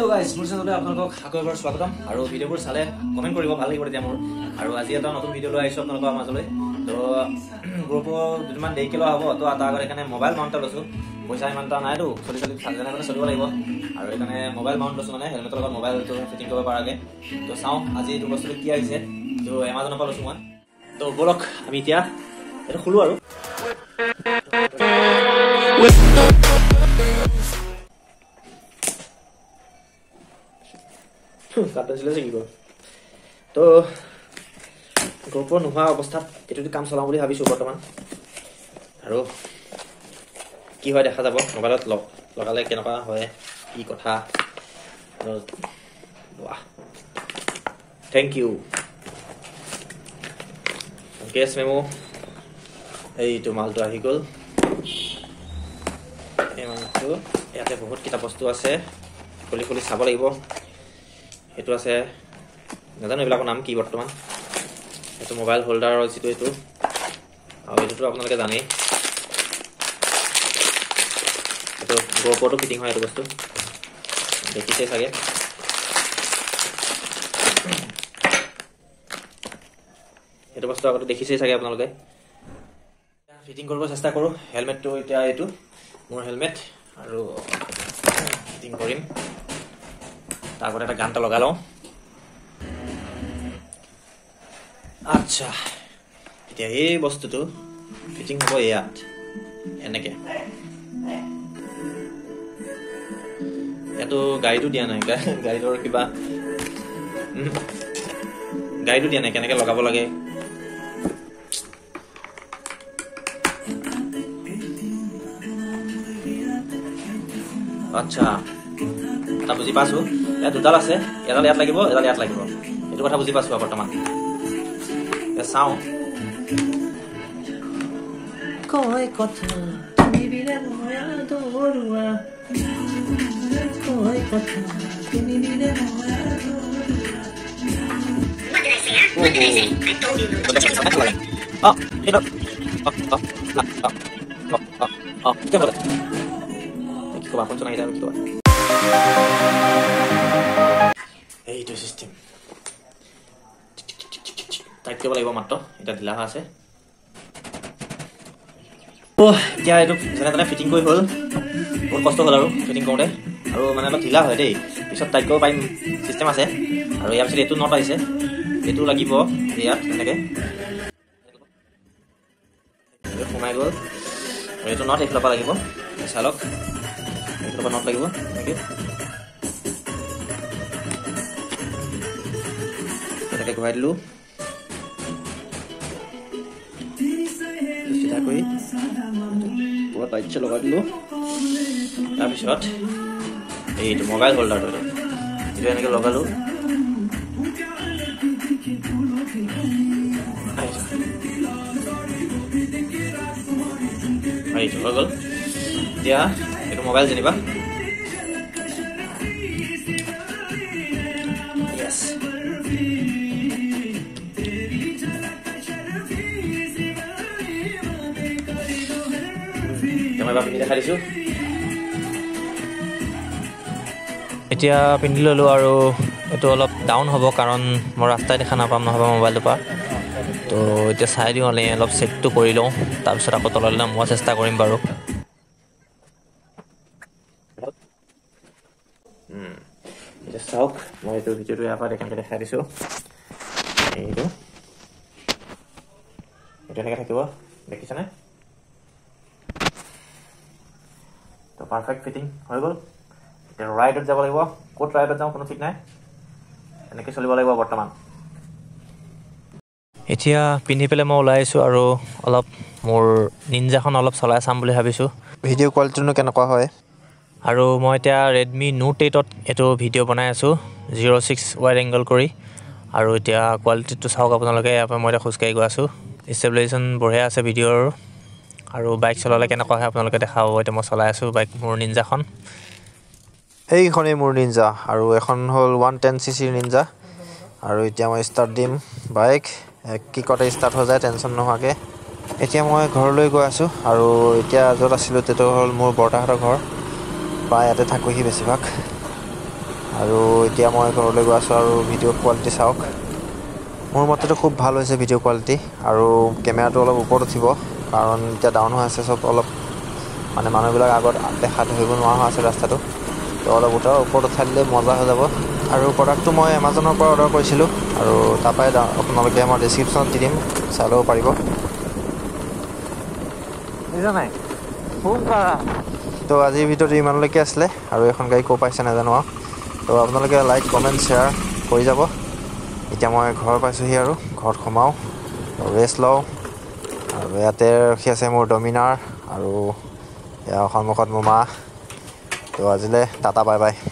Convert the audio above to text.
Hello guys, murse nolai apnalok akoi bar swagatam aru video bur sale comment koribo bhal lagibo dia mur aru aji eta notun video loi aisu apnalok amajole to GoPro duman dekilo habo to ata agor ekane mobile mount losu poisa iman ta nai do sori sori sanjana kane soribo lagibo aru ekane mobile mount losu mane helmet logon mobile to fitting koribo parage to sao aji etu bostu ki aise to Amazon pa losu man to bolok ami tia eta khulu aru kata sila segi gua tuh GoPro nuha obostat itu di kam solang boleh habis ubah teman aduh kiwa deh kata bos ngobrol lo lokale kenapa hoye ikut ha wah thank you oke semua itu mal tuh ahigol emang tuh ya teh buat kita postu ase kuli-kuli sabar ibu itu ase ngadano bilako nam ki bortoman itu mobile holder aro situ itu aw itu tu apnalake jane itu GoPro fitting hoy itu bostu dekite sage itu bostu agor dekise sage apnalake fitting koribo chesta koru helmet to eta itu mor helmet aro fitting korim তারপরে একটা গানটা লাগালো আচ্ছা এটা এই বস্তুটো ফিটিং হবো ইয়াত এনেকে এতো গাইডও দিয়া নাই গাইডৰ কিবা গাইডও দিয়া নাই কেনেকে লগাব লাগে আচ্ছা এটা বুজি পাছো এ দুডাল আছে এডাল ইয়াত লাগিব এটো কথা বুজি পাছো বৰ্তমান এ চাও কই কথা নিবিলে ময়া দৰুৱা কই কথা নিবিলে ময়া দৰুৱা কি এইটো সিস্টেম তাকে বলা ইবা মাত্র এটা দিলা আছে ও যা এটো জেনাটা ফিটিং কই হল বহুত কষ্ট হল আৰু ফিটিং কৰোতে আৰু মানে অলপ ঢিলা হয় দেই পিছত তাকে পাই সিস্টেম আছে আৰু ইয়াৰ পিছত এটো নট আছে এটো লাগিব ইয়াত এনেকে সোমাই গল এটো নট এফলা লাগিব চালক এটো নট লাগিব এনেকে kita keluar dulu terus kita koi buat aja keluar dulu tapi shot itu mobile holder dulu itu yang kita logo dulu ayo logo dia itu mobile jadi pak yes Kita pindah kali su. Etia pindah lulu aru itu alap down hobo karon mor rasta dekha napam nohoba mobile dopa. To etia sairi ole alap set to korilo tar pisot ako tolale moi chesta korim baru. Etia saok moi etu video tu apa dekhan dekha disu. Eitu. Etu eneka thakibo dekhicha na? तो perfect fitting हो गल the rider যাব লাগিব coat rider যাও কোনো ঠিক নাই এনেকে চলিব লাগিব বৰ্তমান এতিয়া পিনি পেলে মই ওলাইছো আৰু অলপ মোৰ নিনজাখন অলপ চলাই চাম বুলি ভাবিছো ভিডিও কোৱালিটিনো কেনেকুৱা হয় আৰু মই এটা Redmi Note 8 এটো ভিডিও বনাই আছো 06 ওয়াইড এংগল কৰি আৰু এতিয়া কোৱালিটিটো চাওক আপোনালোকে ইয়াৰ মই এটা খুসকাই গৈ আছো স্টেবিলাইজেচন বঢ়িয়া আছে ভিডিওৰ আৰু বাইক চলালে কেনেকুৱা হয় আপোনালোকে দেখা হ'ব এটা মই চলাই আছো বাইক মোৰ নিনজাখন এইখনে মোৰ নিনজা আৰু এখন হল 110 cc নিনজা আৰু এতিয়া মই স্টার্ট দিম বাইক কি কটা স্টার্ট হৈ যায় টেনশন নহকে এতিয়া মই ঘৰলৈ গৈ আছো আৰু এতিয়া যত আছিলো তেটো হল মোৰ বৰতাহৰ ঘৰ পায়াতে থাকোহি বেছিভাগ Aru itia moi korole go aso aru video quality saok. Mor mote to khub bhalo hoise video quality aru camera to olop upor uthibo karon itia down ho ase sob olop mane manubilak agot dekha hoibo noa ase rasta to to olop uta upor thalle moja ho jabo aru product to moi Amazon or order korisilu aru tapai apnaloke amar description didim salo paribo nija nai phone kara to aji video to imanleke asle aru ekhon gai ko paisa na jano तो आपन लगे like comment share कोइ जाबो इटा मय घर पासो हि आरो घर खमाओ रेस्ट लो आरो याते रखि आसे मोर डोमिनार आरो या खमखत मोमा तो आजिले टाटा बाय बाय।